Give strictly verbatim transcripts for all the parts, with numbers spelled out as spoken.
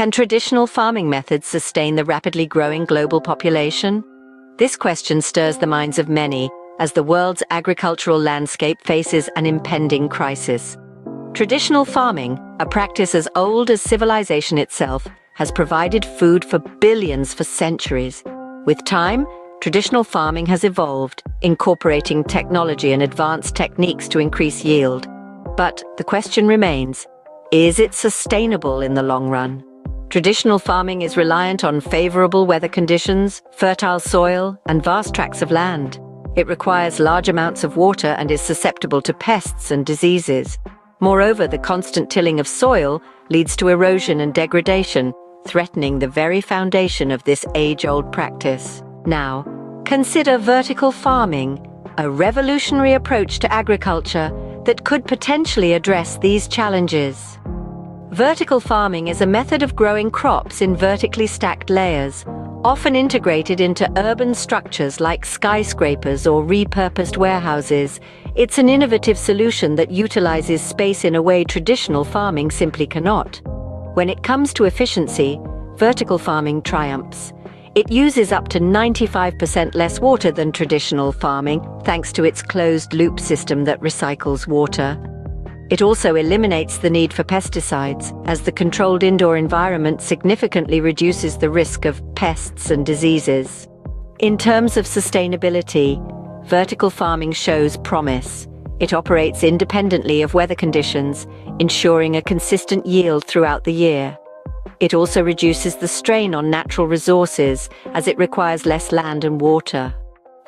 Can traditional farming methods sustain the rapidly growing global population? This question stirs the minds of many as the world's agricultural landscape faces an impending crisis. Traditional farming, a practice as old as civilization itself, has provided food for billions for centuries. With time, traditional farming has evolved, incorporating technology and advanced techniques to increase yield. But the question remains, is it sustainable in the long run? Traditional farming is reliant on favorable weather conditions, fertile soil, and vast tracts of land. It requires large amounts of water and is susceptible to pests and diseases. Moreover, the constant tilling of soil leads to erosion and degradation, threatening the very foundation of this age-old practice. Now, consider vertical farming, a revolutionary approach to agriculture that could potentially address these challenges. Vertical farming is a method of growing crops in vertically stacked layers, often integrated into urban structures like skyscrapers or repurposed warehouses. It's an innovative solution that utilizes space in a way traditional farming simply cannot. When it comes to efficiency, vertical farming triumphs. It uses up to ninety-five percent less water than traditional farming, thanks to its closed-loop system that recycles water. It also eliminates the need for pesticides, as the controlled indoor environment significantly reduces the risk of pests and diseases. In terms of sustainability, vertical farming shows promise. It operates independently of weather conditions, ensuring a consistent yield throughout the year. It also reduces the strain on natural resources, as it requires less land and water.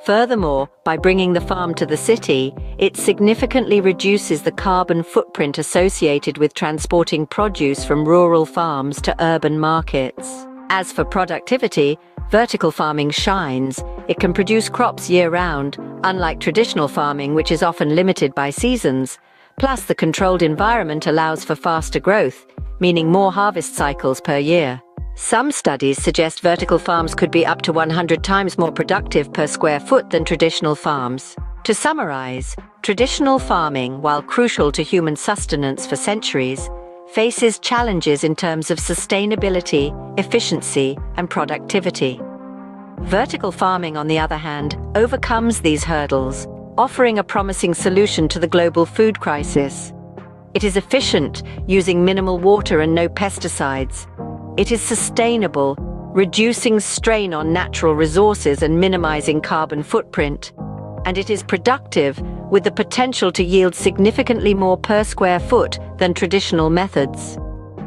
Furthermore, by bringing the farm to the city, it significantly reduces the carbon footprint associated with transporting produce from rural farms to urban markets. As for productivity, vertical farming shines. It can produce crops year-round, unlike traditional farming, which is often limited by seasons. Plus, the controlled environment allows for faster growth, meaning more harvest cycles per year. Some studies suggest vertical farms could be up to one hundred times more productive per square foot than traditional farms. To summarize, traditional farming, while crucial to human sustenance for centuries, faces challenges in terms of sustainability, efficiency, and productivity. Vertical farming, on the other hand, overcomes these hurdles, offering a promising solution to the global food crisis. It is efficient, using minimal water and no pesticides. It is sustainable, reducing strain on natural resources and minimizing carbon footprint. And it is productive, with the potential to yield significantly more per square foot than traditional methods.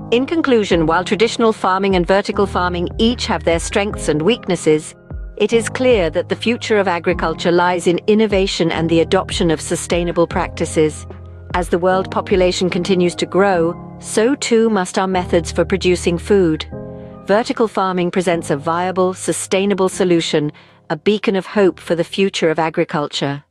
In conclusion, while traditional farming and vertical farming each have their strengths and weaknesses, it is clear that the future of agriculture lies in innovation and the adoption of sustainable practices. As the world population continues to grow, so too must our methods for producing food. Vertical farming presents a viable, sustainable solution, a beacon of hope for the future of agriculture.